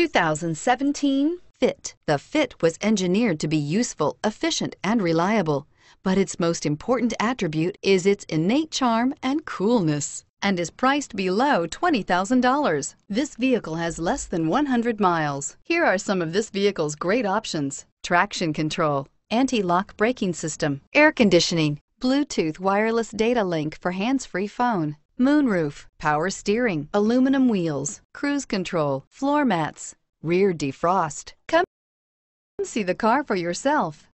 2017 Fit. The Fit was engineered to be useful, efficient, and reliable, but its most important attribute is its innate charm and coolness, and is priced below $20,000. This vehicle has less than 100 miles. Here are some of this vehicle's great options: traction control, anti-lock braking system, air conditioning, Bluetooth wireless data link for hands-free phone, moonroof, power steering, aluminum wheels, cruise control, floor mats, rear defrost. Come see the car for yourself.